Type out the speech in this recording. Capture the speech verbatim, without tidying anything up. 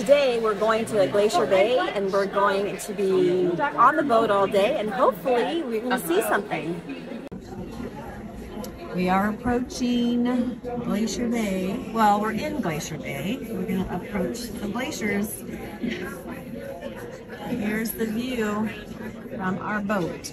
Today we're going to Glacier Bay and we're going to be on the boat all day and hopefully we can see something. We are approaching Glacier Bay. Well, we're in Glacier Bay. We're going to approach the glaciers. Here's the view from our boat.